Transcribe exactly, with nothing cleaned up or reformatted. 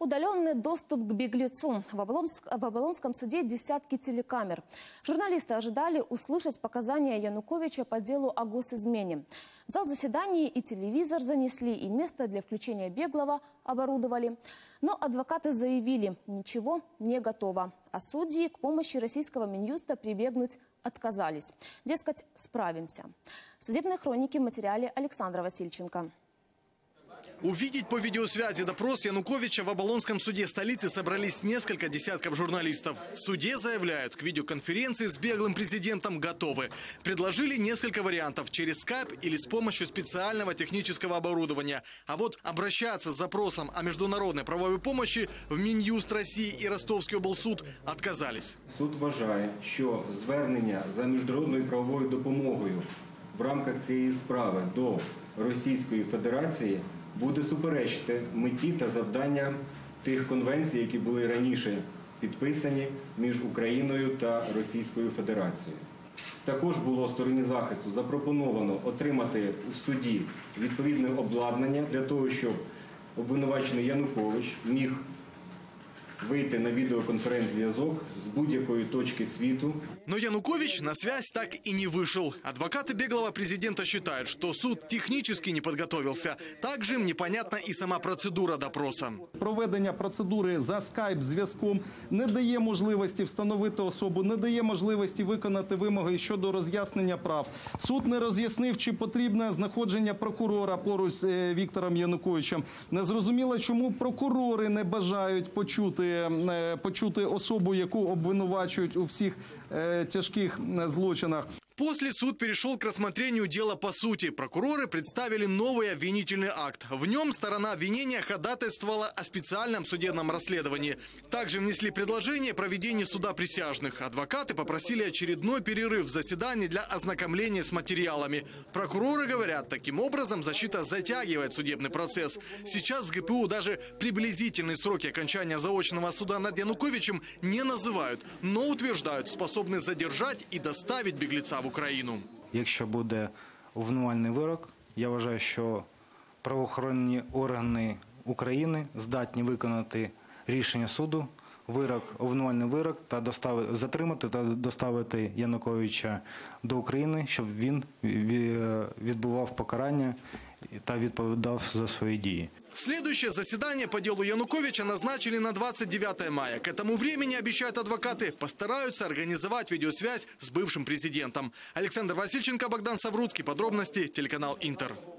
Удаленный доступ к беглецу. В, Оболонск, в Оболонском суде десятки телекамер. Журналисты ожидали услышать показания Януковича по делу о госизмене. Зал заседаний и телевизор занесли, и место для включения беглого оборудовали. Но адвокаты заявили, ничего не готово. А судьи к помощи российского Минюста прибегнуть отказались. Дескать, справимся. Судебные хроники в материале Александра Васильченко. Увидеть по видеосвязи допрос Януковича в Оболонском суде столицы собрались несколько десятков журналистов. В суде заявляют, к видеоконференции с беглым президентом готовы. Предложили несколько вариантов через скайп или с помощью специального технического оборудования. А вот обращаться с запросом о международной правовой помощи в Минюст России и Ростовский облсуд отказались. Суд вважає, що звернення за міжнародною правовою допомогою в рамках цієї справи до Російської Федерації буде суперечити меті та завданням тих конвенцій, які були раніше підписані між Україною та Російською Федерацією. Також було стороні захисту запропоновано отримати в суді відповідне обладнання для того, щоб обвинувачений Янукович міг вийти на видеоконференц-зв'язок с будь-якої точки світу. Но Янукович на связь так и не вышел. Адвокаты беглого президента считают, что суд технически не подготовился. Также им непонятна и сама процедура допроса. Проведення процедури за скайп-зв'язком не дає можливості встановити особу, не дає можливості виконати вимоги щодо роз'яснення прав. Суд не роз'яснив, чи потрібне знаходження прокурора поруч з Віктором Януковичем. Незрозуміло, чому прокурори не бажають почути почути особу, яку обвинувачують у всіх э, тяжких злочинах. После суд перешел к рассмотрению дела по сути. Прокуроры представили новый обвинительный акт. В нем сторона обвинения ходатайствовала о специальном судебном расследовании. Также внесли предложение о проведении суда присяжных. Адвокаты попросили очередной перерыв в заседании для ознакомления с материалами. Прокуроры говорят, таким образом защита затягивает судебный процесс. Сейчас в ГПУ даже приблизительные сроки окончания заочного суда над Януковичем не называют, но утверждают, способны задержать и доставить беглеца в Україну. Якщо буде обвинувальний вирок, я вважаю, що правоохоронні органи України здатні виконати рішення суду, вирок, обвинувальний вирок та доставити, затримати та доставити Януковича до України, щоб він відбував покарання та відповідав за свої дії. Следующее заседание по делу Януковича назначили на двадцать девятое мая. К этому времени, обещают адвокаты, постараются организовать видеосвязь с бывшим президентом. Александр Васильченко, Богдан Савруцкий. Подробности, телеканал Интер.